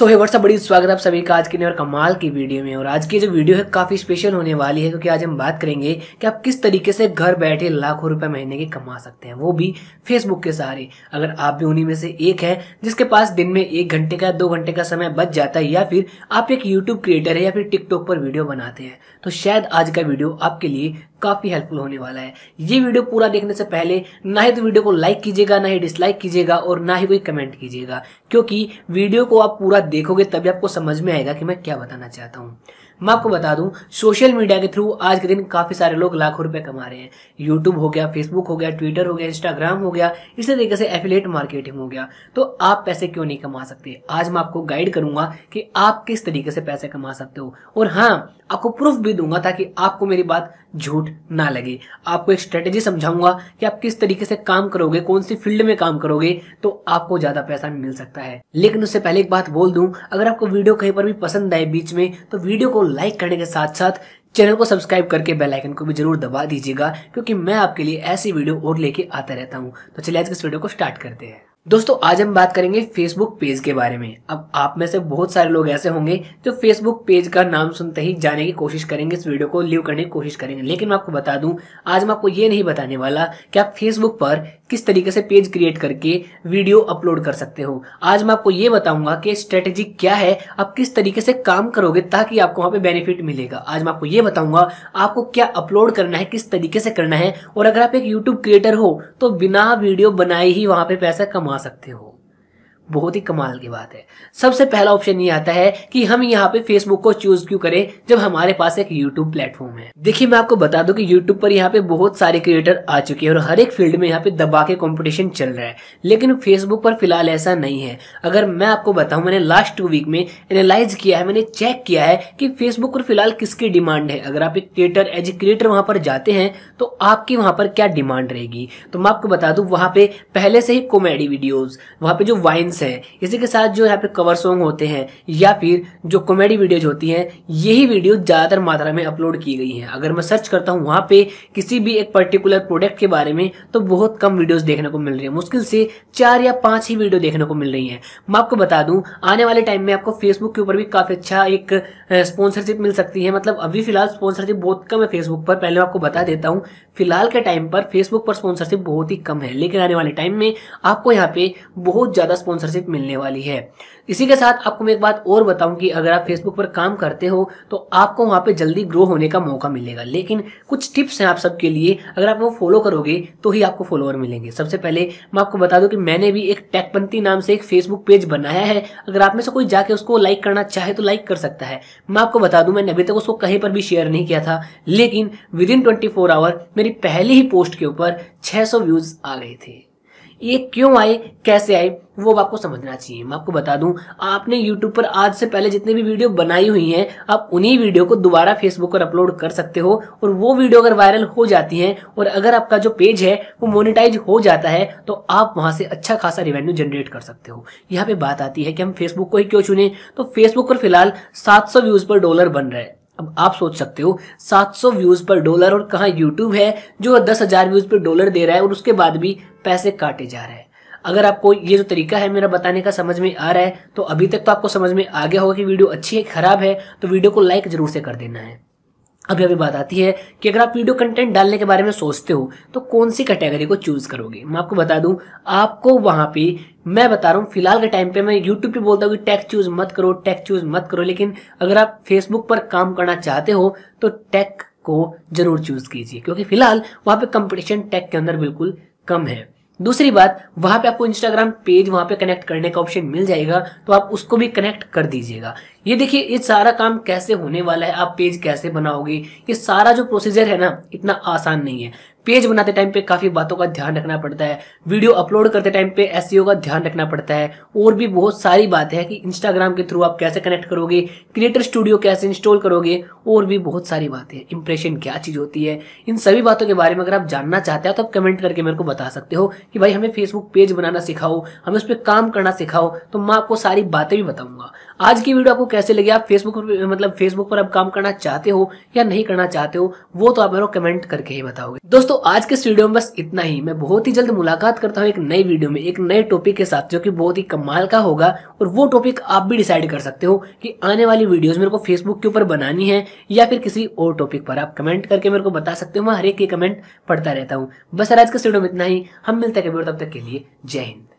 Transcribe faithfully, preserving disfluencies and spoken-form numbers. सो हे WhatsApp, बड़ी स्वागत आप सभी का आज के नए और कमाल की वीडियो में। और आज की जो वीडियो है काफ़ी स्पेशल होने वाली है, क्योंकि आज हम बात करेंगे कि आप किस तरीके से घर बैठे लाखों रुपए महीने के कमा सकते हैं, वो भी फेसबुक के सहारे। अगर आप भी उन्हीं में से एक है जिसके पास दिन में एक घंटे का दो घंटे का समय बच जाता है, या फिर आप एक यूट्यूब क्रिएटर है या फिर टिकटॉक पर वीडियो बनाते हैं, तो शायद आज का वीडियो आपके लिए काफी हेल्पफुल होने वाला है। ये वीडियो पूरा देखने से पहले ना ही तो वीडियो को लाइक कीजिएगा, ना ही डिसलाइक कीजिएगा और ना ही कोई कमेंट कीजिएगा, क्योंकि वीडियो को आप पूरा देखोगे तभी आपको समझ में आएगा कि मैं क्या बताना चाहता हूँ। मैं आपको बता दूं, सोशल मीडिया के थ्रू आज के दिन काफी सारे लोग लाखों रुपए कमा रहे हैं। यूट्यूब हो गया, फेसबुक हो गया, ट्विटर हो गया, इंस्टाग्राम हो गया, इसी तरीके से एफिलिएट मार्केटिंग हो गया। तो आप पैसे क्यों नहीं कमा सकते? आज मैं आपको गाइड करूंगा कि आप किस तरीके से पैसे कमा सकते हो, और हाँ आपको प्रूफ भी दूंगा ताकि आपको मेरी बात झूठ ना लगे। आपको एक स्ट्रेटेजी समझाऊंगा कि आप किस तरीके से काम करोगे, कौन सी फील्ड में काम करोगे तो आपको ज्यादा पैसा मिल सकता है। लेकिन उससे पहले एक बात बोल दूं, अगर आपको वीडियो कहीं पर भी पसंद आए बीच में, तो वीडियो को लाइक करने के साथ साथ चैनल को सब्सक्राइब करके बेल आइकन को भी जरूर दबा दीजिएगा, क्योंकि मैं आपके लिए ऐसी वीडियो और लेके आता रहता हूँ। तो चलिए आज की इस वीडियो को स्टार्ट करते हैं। दोस्तों आज हम बात करेंगे फेसबुक पेज के बारे में। अब आप में से बहुत सारे लोग ऐसे होंगे जो फेसबुक पेज का नाम सुनते ही जाने की कोशिश करेंगे, इस वीडियो को लीव करने की कोशिश करेंगे। लेकिन मैं आपको बता दूं, आज मैं आपको ये नहीं बताने वाला कि आप फेसबुक पर किस तरीके से पेज क्रिएट करके वीडियो अपलोड कर सकते हो। आज मैं आपको ये बताऊंगा कि स्ट्रेटेजी क्या है, आप किस तरीके से काम करोगे ताकि आपको वहाँ पे बेनिफिट मिलेगा। आज मैं आपको ये बताऊंगा आपको क्या अपलोड करना है, किस तरीके से करना है, और अगर आप एक यूट्यूब क्रिएटर हो तो बिना वीडियो बनाए ही वहाँ पे पैसा कमा सकते हो। बहुत ही कमाल की बात है। सबसे पहला ऑप्शन ये आता है कि हम यहाँ पे फेसबुक को चूज क्यों करें जब हमारे पास एक यूट्यूब प्लेटफॉर्म है। देखिए मैं आपको बता दूं कि यूट्यूब पर यहाँ पे बहुत सारे क्रिएटर आ चुके हैं और हर एक फील्ड में यहाँ पे दबा के कंपटीशन चल रहा है, लेकिन फेसबुक पर फिलहाल ऐसा नहीं है। अगर मैं आपको बताऊं, मैंने लास्ट टू वीक में एनालाइज किया है, मैंने चेक किया है कि फेसबुक पर फिलहाल किसकी डिमांड है। अगर आप एक क्रिएटर एज ए क्रिएटर वहां पर जाते हैं तो आपकी वहां पर क्या डिमांड रहेगी। तो मैं आपको बता दूं, वहां पे पहले से ही कॉमेडी वीडियोज, वहां पे जो वाइन्स है, इसी के साथ जो यहाँ पे कवर सॉन्ग होते हैं या फिर जो कॉमेडी वीडियोज होती हैं, यही वीडियो ज्यादातर मात्रा में अपलोड की गई है। अगर मैं सर्च करता हूँ वहां पे किसी भी एक पर्टिकुलर प्रोडक्ट के बारे में, तो बहुत कम वीडियोस देखने को मिल रही है, मुश्किल से चार या पांच ही वीडियो देखने को मिल रही है। मैं आपको बता दूं, आने वाले टाइम में आपको फेसबुक के ऊपर भी काफी अच्छा एक स्पॉन्सरशिप मिल सकती है। मतलब अभी फिलहाल स्पॉन्सरशिप बहुत कम है फेसबुक पर, पहले मैं आपको बता देता हूँ। फिलहाल के टाइम पर फेसबुक पर स्पॉन्सरशिप बहुत ही कम है, लेकिन आने वाले टाइम में आपको यहाँ पे बहुत ज्यादा स्पॉन्सर मिलने वाली है। इसी के साथ आपको मैं एक बात और बताऊं कि अगर आप फेसबुक पर काम करते हो तो आपको वहां पे जल्दी ग्रो होने का मौका मिलेगा। लेकिन कुछ टिप्स हैं आप सबके लिए, अगर आप वो फॉलो करोगे तो ही आपको फॉलोअर मिलेंगे। सबसे पहले मैं आपको बता दूं कि मैंने भी एक टेकपंथी नाम से एक फेसबुक पेज बनाया है। अगर आप में से कोई जाके उसको लाइक करना चाहे तो लाइक कर सकता है। मैं आपको बता दूं, मैंने अभी तक उसको कहीं पर भी शेयर नहीं किया था, लेकिन within twenty four hour मेरी पहली ही पोस्ट के ऊपर छह सौ व्यूज आ गए थे। ये क्यों आए, कैसे आए, वो आपको समझना चाहिए। मैं आपको बता दूं, आपने YouTube पर आज से पहले जितने भी वीडियो बनाई हुई हैं, आप उन्हीं वीडियो को दोबारा Facebook पर अपलोड कर सकते हो, और वो वीडियो अगर वायरल हो जाती हैं और अगर आपका जो पेज है वो मोनेटाइज हो जाता है तो आप वहां से अच्छा खासा रेवेन्यू जनरेट कर सकते हो। यहाँ पे बात आती है कि हम Facebook को ही क्यों चुने, तो Facebook पर फिलहाल सात सौ व्यूज पर डॉलर बन रहा है। अब आप सोच सकते हो सात सौ व्यूज पर डॉलर, और कहाँ यूट्यूब है जो दस हज़ार व्यूज पर डॉलर दे रहा है और उसके बाद भी पैसे काटे जा रहे हैं। अगर आपको ये जो तरीका है मेरा बताने का समझ में आ रहा है, तो अभी तक तो आपको समझ में आ गया होगा कि वीडियो अच्छी है खराब है, तो वीडियो को लाइक जरूर से कर देना है। अभी अभी बात आती है कि अगर आप वीडियो कंटेंट डालने के बारे में सोचते हो तो कौन सी कैटेगरी को चूज करोगे। मैं आपको बता दूं, आपको वहां पे मैं बता रहा हूँ फिलहाल के टाइम पे मैं यूट्यूब पे बोलता हूँ कि टेक चूज मत करो, टेक चूज मत करो, लेकिन अगर आप फेसबुक पर काम करना चाहते हो तो टेक को जरूर चूज कीजिए, क्योंकि फिलहाल वहां पे कंपटीशन टेक के अंदर बिल्कुल कम है। दूसरी बात, वहां पे आपको इंस्टाग्राम पेज वहां पे कनेक्ट करने का ऑप्शन मिल जाएगा, तो आप उसको भी कनेक्ट कर दीजिएगा। ये देखिए ये सारा काम कैसे होने वाला है, आप पेज कैसे बनाओगे, ये सारा जो प्रोसीजर है ना इतना आसान नहीं है। पेज बनाते टाइम पे काफी बातों का ध्यान रखना पड़ता है, वीडियो अपलोड करते टाइम पे एसईओ का ध्यान रखना पड़ता है, और भी बहुत सारी बात है कि इंस्टाग्राम के थ्रू आप कैसे कनेक्ट करोगे, क्रिएटर स्टूडियो कैसे इंस्टॉल करोगे, और भी बहुत सारी बातें, इंप्रेशन क्या चीज होती है। इन सभी बातों के बारे में अगर आप जानना चाहते हो तो आप कमेंट करके मेरे को बता सकते हो कि भाई हमें फेसबुक पेज बनाना सिखाओ, हमें उस पर काम करना सिखाओ, तो मैं आपको सारी बातें भी बताऊंगा। आज की वीडियो आपको कैसे लगी, आप फेसबुक पर मतलब फेसबुक पर आप काम करना चाहते हो या नहीं करना चाहते हो, वो तो आप मेरे को कमेंट करके ही बताओगे। दोस्तों आज के इस वीडियो में बस इतना ही। मैं बहुत ही जल्द मुलाकात करता हूँ एक नई वीडियो में एक नए टॉपिक के साथ, जो कि बहुत ही कमाल का होगा। और वो टॉपिक आप भी डिसाइड कर सकते हो कि आने वाली वीडियोस मेरे को फेसबुक के ऊपर बनानी है या फिर किसी और टॉपिक पर। आप कमेंट करके मेरे को बता सकते हो, मैं हर एक के कमेंट पढ़ता रहता हूँ। बस आज के वीडियो में इतना ही। हम मिलते हैं, तब तक के लिए जय हिंद।